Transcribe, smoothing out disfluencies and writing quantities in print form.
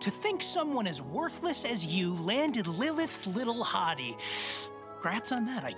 To think someone as worthless as you landed Lilith's little hottie. Grats on that, I guess.